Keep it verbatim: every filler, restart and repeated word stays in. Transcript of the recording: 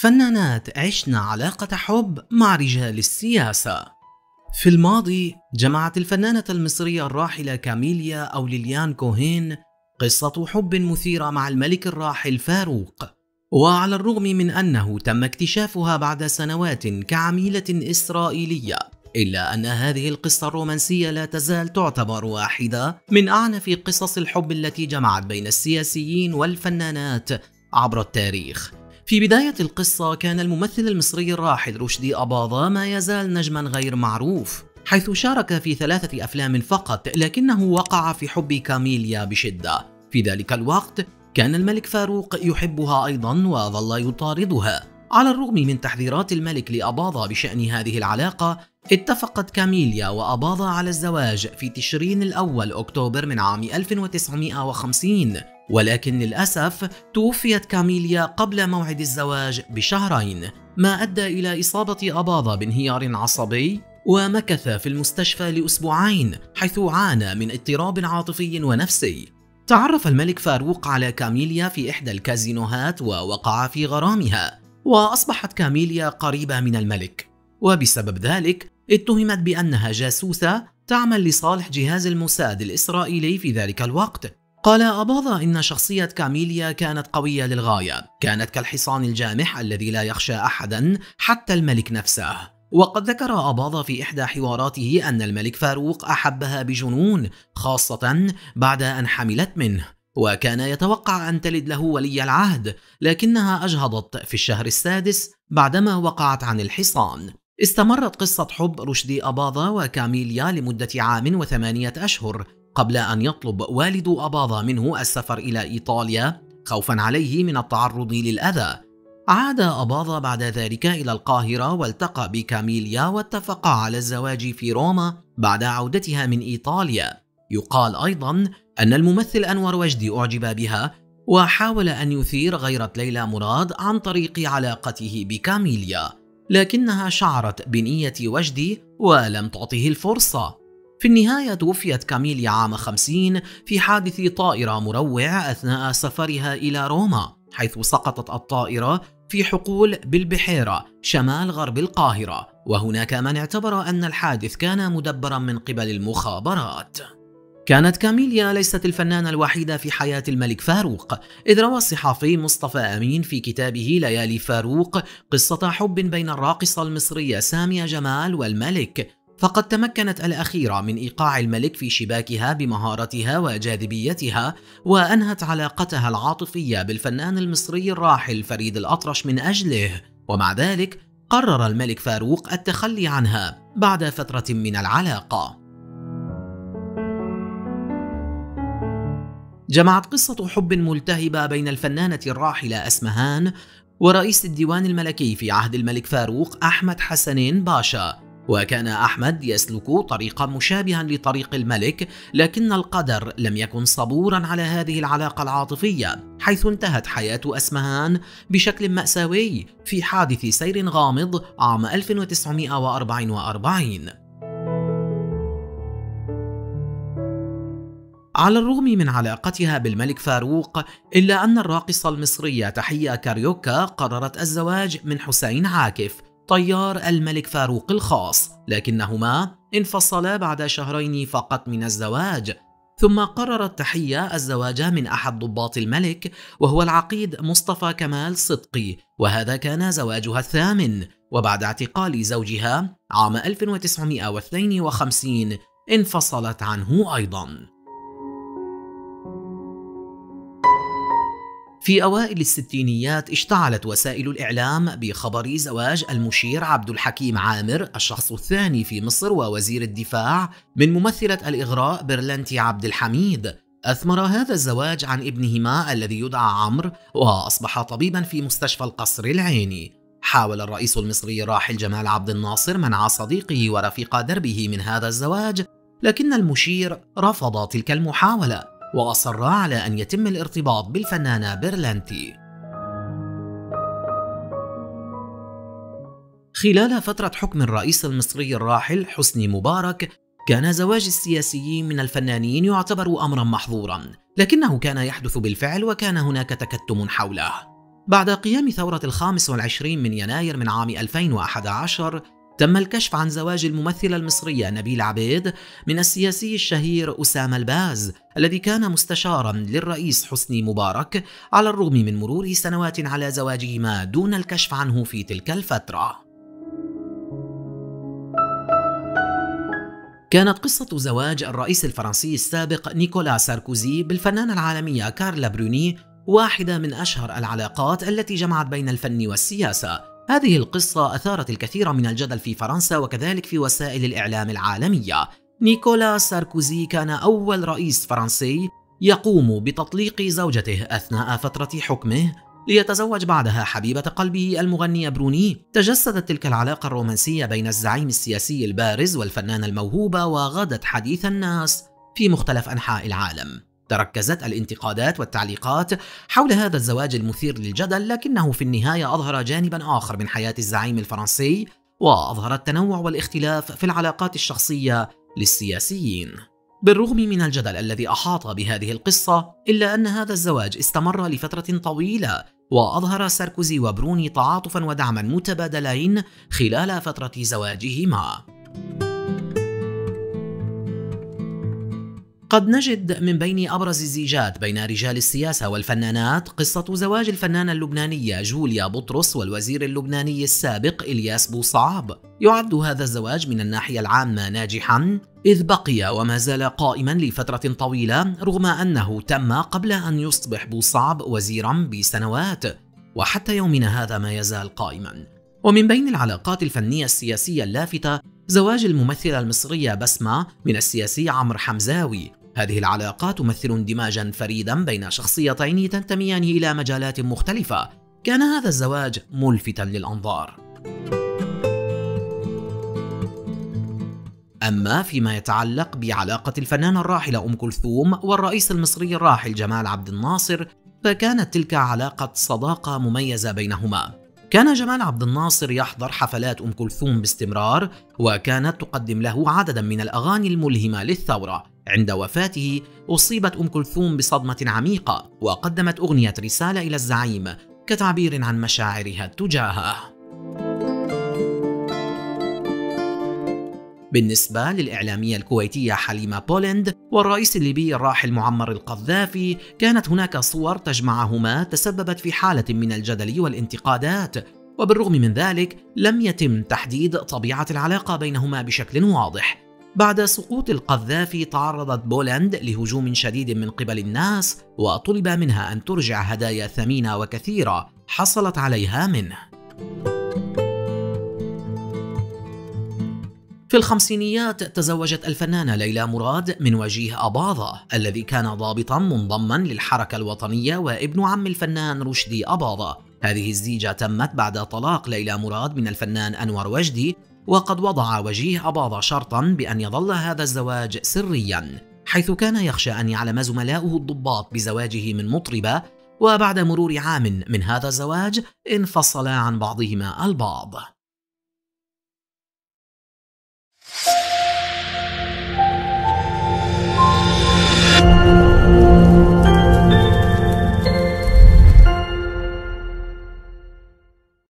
فنانات عشن علاقة حب مع رجال السياسة. في الماضي جمعت الفنانة المصرية الراحلة كاميليا أو ليليان كوهين قصة حب مثيرة مع الملك الراحل فاروق، وعلى الرغم من أنه تم اكتشافها بعد سنوات كعميلة إسرائيلية، إلا أن هذه القصة الرومانسية لا تزال تعتبر واحدة من أعنف قصص الحب التي جمعت بين السياسيين والفنانات عبر التاريخ. في بداية القصة كان الممثل المصري الراحل رشدي أباظة ما يزال نجما غير معروف، حيث شارك في ثلاثة أفلام فقط، لكنه وقع في حب كاميليا بشدة. في ذلك الوقت كان الملك فاروق يحبها أيضا وظل يطاردها. على الرغم من تحذيرات الملك لأباظة بشأن هذه العلاقة، اتفقت كاميليا وأباظة على الزواج في تشرين الأول أكتوبر من عام ألف وتسعمئة وخمسين، ولكن للأسف توفيت كاميليا قبل موعد الزواج بشهرين، ما أدى إلى إصابة أباظة بانهيار عصبي، ومكث في المستشفى لأسبوعين حيث عانى من اضطراب عاطفي ونفسي. تعرف الملك فاروق على كاميليا في إحدى الكازينوهات ووقع في غرامها، وأصبحت كاميليا قريبة من الملك، وبسبب ذلك اتهمت بأنها جاسوسة تعمل لصالح جهاز الموساد الإسرائيلي في ذلك الوقت. قال أباظة إن شخصية كاميليا كانت قوية للغاية، كانت كالحصان الجامح الذي لا يخشى أحدا حتى الملك نفسه. وقد ذكر أباظة في إحدى حواراته أن الملك فاروق أحبها بجنون، خاصة بعد أن حملت منه، وكان يتوقع أن تلد له ولي العهد، لكنها أجهضت في الشهر السادس بعدما وقعت عن الحصان. استمرت قصة حب رشدي أباظة وكاميليا لمدة عام وثمانية أشهر، قبل أن يطلب والد أباظة منه السفر إلى إيطاليا خوفا عليه من التعرض للأذى. عاد أباظة بعد ذلك إلى القاهرة والتقى بكاميليا واتفقا على الزواج في روما بعد عودتها من إيطاليا. يقال أيضا أن الممثل أنور وجدي أعجب بها وحاول أن يثير غيرة ليلى مراد عن طريق علاقته بكاميليا، لكنها شعرت بنية وجدي ولم تعطه الفرصة. في النهاية توفيت كاميليا عام خمسين في حادث طائرة مروع أثناء سفرها إلى روما، حيث سقطت الطائرة في حقول بالبحيرة شمال غرب القاهرة، وهناك من اعتبر أن الحادث كان مدبرا من قبل المخابرات. كانت كاميليا ليست الفنانة الوحيدة في حياة الملك فاروق، إذ روى الصحفي مصطفى أمين في كتابه ليالي فاروق قصة حب بين الراقصة المصرية سامية جمال والملك، فقد تمكنت الأخيرة من إيقاع الملك في شباكها بمهارتها وجاذبيتها، وأنهت علاقتها العاطفية بالفنان المصري الراحل فريد الأطرش من أجله، ومع ذلك قرر الملك فاروق التخلي عنها بعد فترة من العلاقة. جمعت قصة حب ملتهبة بين الفنانة الراحلة أسمهان ورئيس الديوان الملكي في عهد الملك فاروق أحمد حسنين باشا، وكان أحمد يسلك طريقا مشابها لطريق الملك، لكن القدر لم يكن صبورا على هذه العلاقة العاطفية، حيث انتهت حياة أسمهان بشكل مأساوي في حادث سير غامض عام ألف وتسعمئة وأربعة وأربعين. على الرغم من علاقتها بالملك فاروق، إلا أن الراقصة المصرية تحية كاريوكا قررت الزواج من حسين عاكف طيار الملك فاروق الخاص، لكنهما انفصلا بعد شهرين فقط من الزواج. ثم قررت تحية الزواج من أحد ضباط الملك وهو العقيد مصطفى كمال صدقي، وهذا كان زواجها الثامن. وبعد اعتقال زوجها عام ألف وتسعمئة واثنين وخمسين انفصلت عنه أيضا. في أوائل الستينيات اشتعلت وسائل الإعلام بخبر زواج المشير عبد الحكيم عامر، الشخص الثاني في مصر ووزير الدفاع، من ممثلة الإغراء برلنتي عبد الحميد. أثمر هذا الزواج عن ابنهما الذي يدعى عمرو، وأصبح طبيبا في مستشفى القصر العيني. حاول الرئيس المصري الراحل جمال عبد الناصر منع صديقه ورفيق دربه من هذا الزواج، لكن المشير رفض تلك المحاولة وأصر على أن يتم الارتباط بالفنانة برلنتي. خلال فترة حكم الرئيس المصري الراحل حسني مبارك، كان زواج السياسيين من الفنانين يعتبر أمرا محظورا، لكنه كان يحدث بالفعل وكان هناك تكتم حوله. بعد قيام ثورة الخامس والعشرين من يناير من عام ألفين وأحد عشر تم الكشف عن زواج الممثلة المصرية نبيلة عبيد من السياسي الشهير أسامة الباز الذي كان مستشارا للرئيس حسني مبارك، على الرغم من مرور سنوات على زواجهما دون الكشف عنه في تلك الفترة. كانت قصة زواج الرئيس الفرنسي السابق نيكولا ساركوزي بالفنانة العالمية كارلا بروني واحدة من أشهر العلاقات التي جمعت بين الفن والسياسة. هذه القصة أثارت الكثير من الجدل في فرنسا وكذلك في وسائل الإعلام العالمية. نيكولا ساركوزي كان أول رئيس فرنسي يقوم بتطليق زوجته أثناء فترة حكمه ليتزوج بعدها حبيبة قلبه المغنية بروني. تجسدت تلك العلاقة الرومانسية بين الزعيم السياسي البارز والفنانة الموهوبة، وغادت حديث الناس في مختلف أنحاء العالم. تركزت الانتقادات والتعليقات حول هذا الزواج المثير للجدل، لكنه في النهاية أظهر جانبا آخر من حياة الزعيم الفرنسي، وأظهر التنوع والاختلاف في العلاقات الشخصية للسياسيين. بالرغم من الجدل الذي أحاط بهذه القصة، إلا أن هذا الزواج استمر لفترة طويلة، وأظهر ساركوزي وبروني تعاطفا ودعما متبادلين خلال فترة زواجهما. قد نجد من بين أبرز الزيجات بين رجال السياسة والفنانات قصة زواج الفنانة اللبنانية جوليا بطرس والوزير اللبناني السابق إلياس بوصعب. يعد هذا الزواج من الناحية العامة ناجحا، إذ بقي وما زال قائما لفترة طويلة، رغم أنه تم قبل أن يصبح بوصعب وزيرا بسنوات، وحتى يومنا هذا ما يزال قائما. ومن بين العلاقات الفنية السياسية اللافتة زواج الممثلة المصرية بسمة من السياسي عمرو حمزاوي. هذه العلاقة تمثل اندماجا فريدا بين شخصيتين تنتميان إلى مجالات مختلفة. كان هذا الزواج ملفتا للأنظار. أما فيما يتعلق بعلاقة الفنانة الراحلة أم كلثوم والرئيس المصري الراحل جمال عبد الناصر، فكانت تلك علاقة صداقة مميزة بينهما. كان جمال عبد الناصر يحضر حفلات أم كلثوم باستمرار، وكانت تقدم له عددا من الأغاني الملهمة للثورة. عند وفاته أصيبت أم كلثوم بصدمة عميقة، وقدمت أغنية رسالة إلى الزعيم كتعبير عن مشاعرها تجاهه. بالنسبة للإعلامية الكويتية حليمة بولند والرئيس الليبي الراحل معمر القذافي، كانت هناك صور تجمعهما تسببت في حالة من الجدل والانتقادات، وبالرغم من ذلك لم يتم تحديد طبيعة العلاقة بينهما بشكل واضح. بعد سقوط القذافي تعرضت بولند لهجوم شديد من قبل الناس، وطلب منها أن ترجع هدايا ثمينة وكثيرة حصلت عليها منه. في الخمسينيات تزوجت الفنانة ليلى مراد من وجيه أباظة الذي كان ضابطا منضما للحركة الوطنية وابن عم الفنان رشدي أباظة. هذه الزيجة تمت بعد طلاق ليلى مراد من الفنان أنور وجدي، وقد وضع وجيه أباظة شرطا بأن يظل هذا الزواج سريا، حيث كان يخشى أن يعلم زملاؤه الضباط بزواجه من مطربة. وبعد مرور عام من هذا الزواج انفصلا عن بعضهما البعض.